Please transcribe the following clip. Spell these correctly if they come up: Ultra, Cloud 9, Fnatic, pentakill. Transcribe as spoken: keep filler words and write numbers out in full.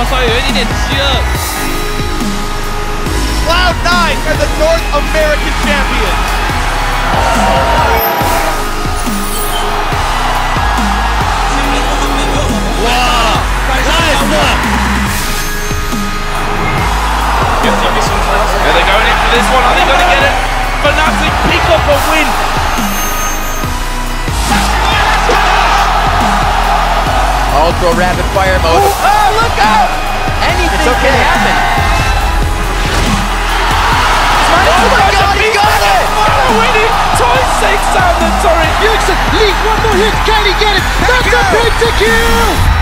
秒差有一点点七二。Cloud nine are the North American champions. Yeah, they're going in for this one. Are they going to get it? Fnatic pick up a win. Ultra rapid fire mode. Ooh, oh, look out! Anything okay. can happen. Right. Oh, oh my God, he got it! Winning. Toy takes down the turret. Huge leap. One more hit. Can he get it? That's a pentakill!